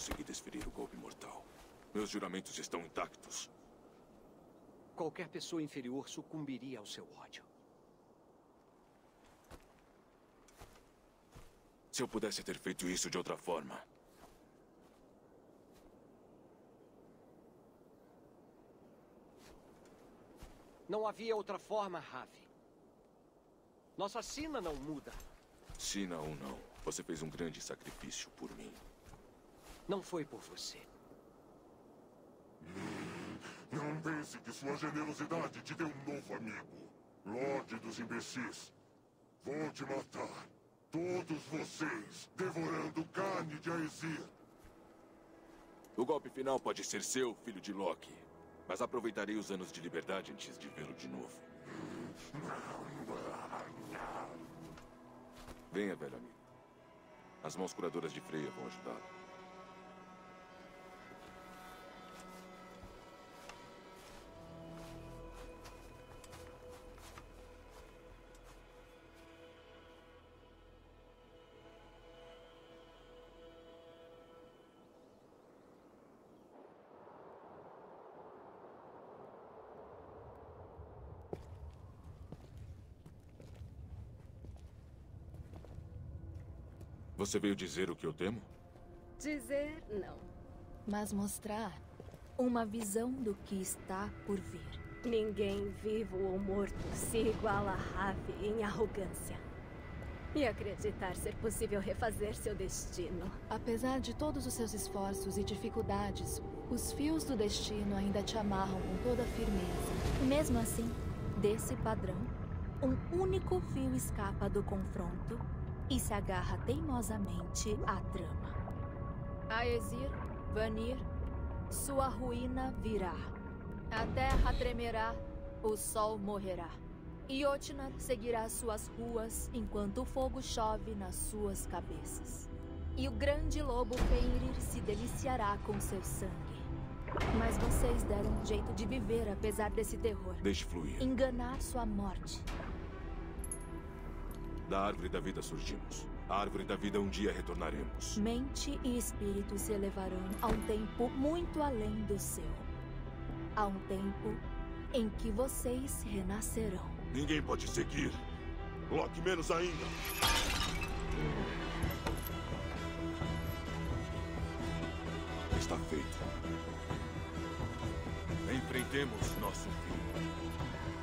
consegui desferir o golpe mortal. Meus juramentos estão intactos. Qualquer pessoa inferior sucumbiria ao seu ódio. Se eu pudesse ter feito isso de outra forma... Não havia outra forma, Rafe. Nossa sina não muda. Sina ou não, você fez um grande sacrifício por mim. Não foi por você. Não pense que sua generosidade te deu um novo amigo. Lorde dos imbecis. Vou te matar. Todos vocês, devorando carne de Aesir. O golpe final pode ser seu, filho de Loki. Mas aproveitarei os anos de liberdade antes de vê-lo de novo. Venha, velho amigo. As mãos curadoras de Freya vão ajudá-lo. Você veio dizer o que eu temo? Dizer, não. Mas mostrar uma visão do que está por vir. Ninguém, vivo ou morto, se iguala a Rafe em arrogância. E acreditar ser possível refazer seu destino. Apesar de todos os seus esforços e dificuldades, os fios do destino ainda te amarram com toda a firmeza. Mesmo assim, desse padrão, um único fio escapa do confronto e se agarra teimosamente à trama. Aesir, Vanir, sua ruína virá. A terra tremerá, o sol morrerá. E Jotnar seguirá suas ruas enquanto o fogo chove nas suas cabeças. E o grande lobo Fenrir se deliciará com seu sangue. Mas vocês deram um jeito de viver apesar desse terror. Deixe fluir. Enganar sua morte. Da árvore da vida surgimos. A árvore da vida um dia retornaremos. Mente e espírito se elevarão a um tempo muito além do seu. A um tempo em que vocês renascerão. Ninguém pode seguir. Locke menos ainda. Está feito. Enfrentemos nosso fim.